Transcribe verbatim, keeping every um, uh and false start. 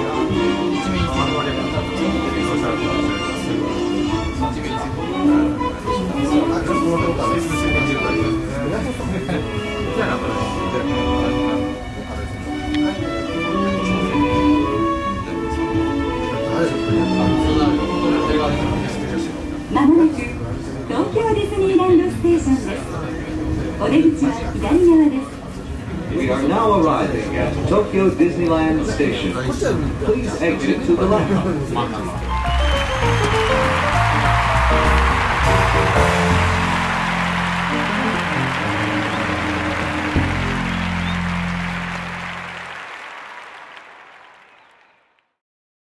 まもなく東京ディズニーランドステーションです。お出口は左側です。 We are now arriving at Tokyo Disneyland Station. Please exit to the left.